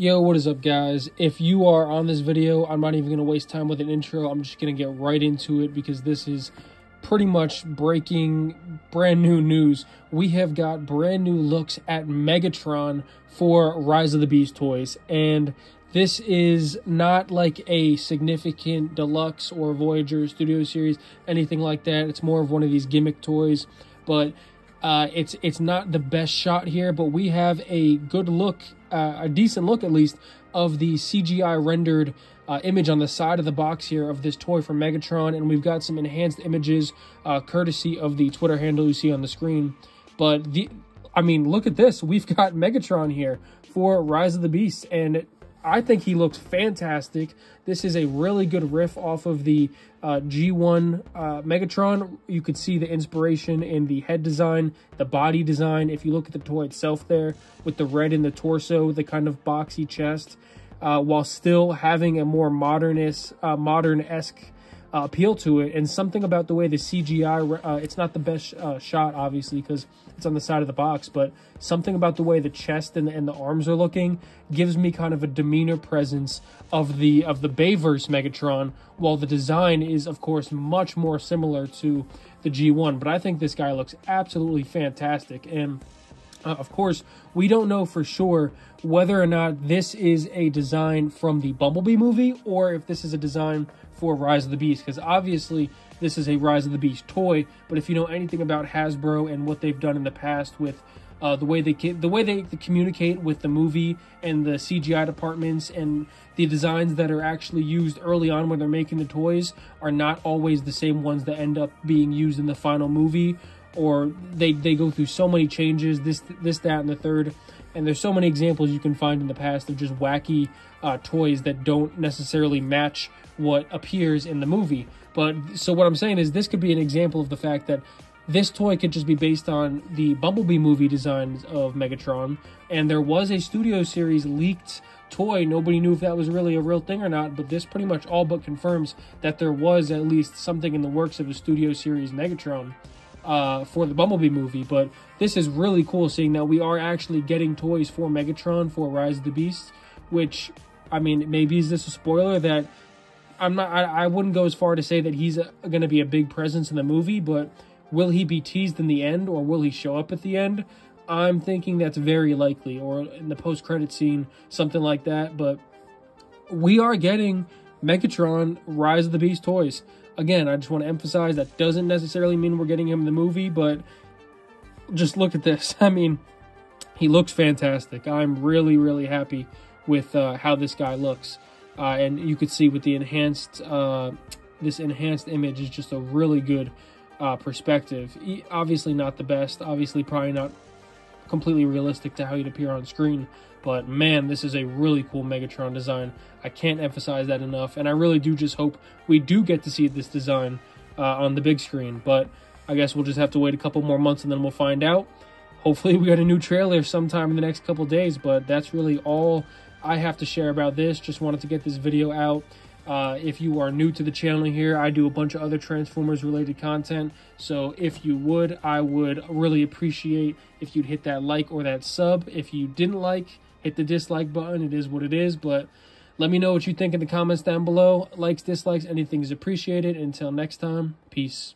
Yo, what is up, guys? If you are on this video, I'm not even going to waste time with an intro. I'm just going to get right into it because this is pretty much breaking brand new news. We have got brand new looks at Megatron for Rise of the Beasts toys, and this is not like a significant deluxe or Voyager Studio Series, anything like that. It's more of one of these gimmick toys, but it's not the best shot here, but we have a good look, a decent look at least, of the CGI rendered image on the side of the box here of this toy from Megatron, and we've got some enhanced images courtesy of the Twitter handle you see on the screen. But I mean, look at this. We've got Megatron here for Rise of the Beasts, and I think he looks fantastic. This is a really good riff off of the G1 Megatron. You could see the inspiration in the head design, the body design. If you look at the toy itself there, with the red in the torso, the kind of boxy chest, while still having a more modern-esque appeal to it. And something about the way the CGI, it's not the best shot, obviously, because it's on the side of the box, but something about the way the chest and the arms are looking gives me kind of a demeanor presence of the Bayverse Megatron, while the design is, of course, much more similar to the G1. But I think this guy looks absolutely fantastic. And of course, we don't know for sure whether or not this is a design from the Bumblebee movie or if this is a design for Rise of the Beast, because obviously this is a Rise of the Beast toy. But if you know anything about Hasbro and what they've done in the past with the way they communicate with the movie and the CGI departments, and the designs that are actually used early on when they're making the toys are not always the same ones that end up being used in the final movie, or they go through so many changes, this, that, and the third. And there's so many examples you can find in the past of just wacky toys that don't necessarily match what appears in the movie. But so what I'm saying is this could be an example of the fact that this toy could just be based on the Bumblebee movie designs of Megatron. And there was a Studio Series leaked toy. Nobody knew if that was really a real thing or not, but this pretty much all but confirms that there was at least something in the works of the Studio Series Megatron for the Bumblebee movie. But this is really cool, seeing that we are actually getting toys for Megatron for Rise of the Beasts, which, I mean, maybe is this a spoiler that I wouldn't go as far to say that he's going to be a big presence in the movie, but will he be teased in the end, or will he show up at the end? I'm thinking that's very likely, or in the post-credit scene, something like that. But we are getting Megatron Rise of the Beast toys. Again, I just want to emphasize that doesn't necessarily mean we're getting him in the movie, but just look at this. I mean, he looks fantastic. I'm really, really happy with how this guy looks. And you could see with the enhanced, this enhanced image is just a really good perspective. Obviously not the best, obviously probably not completely realistic to how he'd appear on screen, but man, this is a really cool Megatron design. I can't emphasize that enough, and I really do just hope we do get to see this design on the big screen. But I guess we'll just have to wait a couple more months and then we'll find out. Hopefully we got a new trailer sometime in the next couple days, but that's really all I have to share about this. Just wanted to get this video out. If you are new to the channel here, I do a bunch of other Transformers related content, so if you would, I would really appreciate if you'd hit that like or that sub. If you didn't like, hit the dislike button. It is what it is, but let me know what you think in the comments down below. Likes, dislikes, anything is appreciated. Until next time, peace.